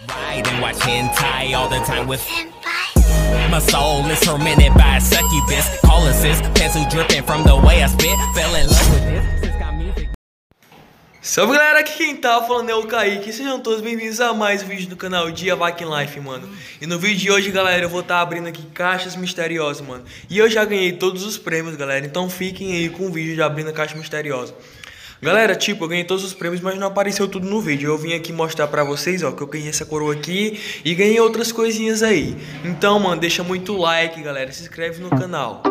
Ride and watch hentai all the time with Senpai. My soul is tormented by succubus, call assist, pencil dripping from the way I spit, fell in love with this. Salve galera, aqui quem tá falando é o Kaique. Sejam todos bem-vindos a mais um vídeo do canal de Avakin Life, mano. E no vídeo de hoje, galera, eu vou estar abrindo aqui caixas misteriosas, mano. E eu já ganhei todos os prêmios, galera, então fiquem aí com o vídeo de abrindo a caixa misteriosa. Galera, tipo, eu ganhei todos os prêmios, mas não apareceu tudo no vídeo. Eu vim aqui mostrar pra vocês, ó, que eu ganhei essa coroa aqui e ganhei outras coisinhas aí. Então, mano, deixa muito like, galera, se inscreve no canal.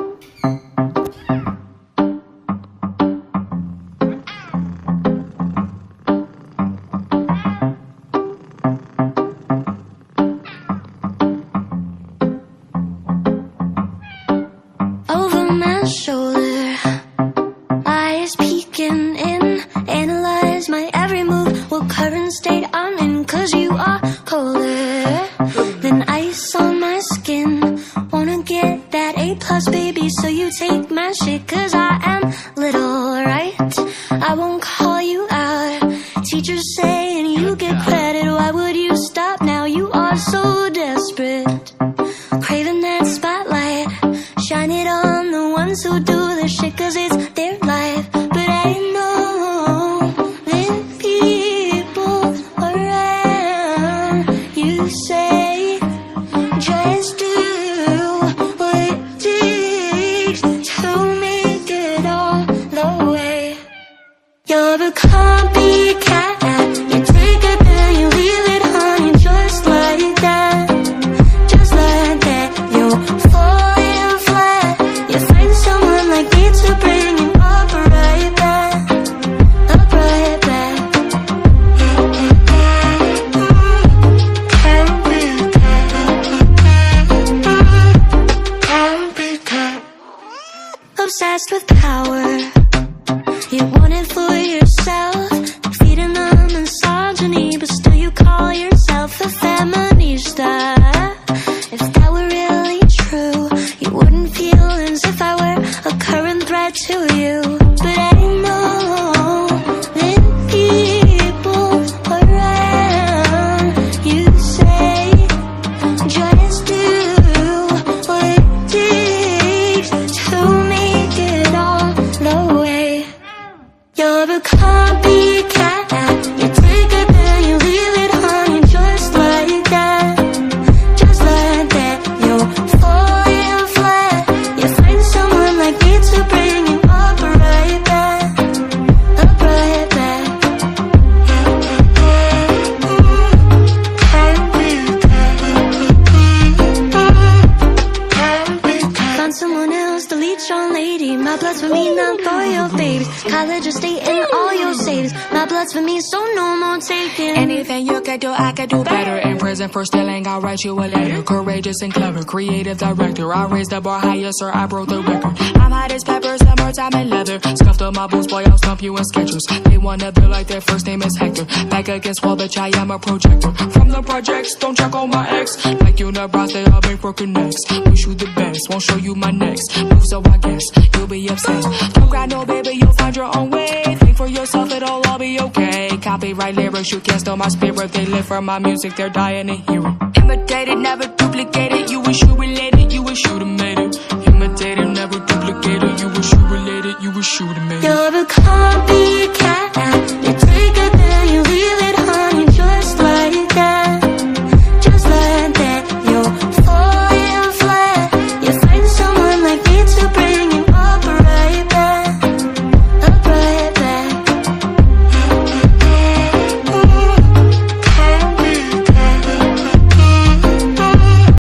First, still ain't got right, you a letter. Courageous and clever, creative director. I raised the bar higher, sir, I broke the record. I'm hot as pepper, summertime and leather. Scuffed up my boots, boy, I'll stump you in Skechers. They wanna feel like their first name is Hector. Back against wall, bitch, I am a projector. From the projects, don't check on my ex. Like you know, bros, they all been broken necks. Wish you the best, won't show you my next move, so I guess you'll be obsessed. Don't cry, no, baby, you'll find your own way. Think for yourself, it'll all be okay. Copyright lyrics, you can't steal my spirit. They live for my music, they're dying to hear it. Imitated, never duplicated. You wish you related, you wish you'd have made it. Imitated, never duplicated. You wish you related, you wish you'd have made it. You're a copycat.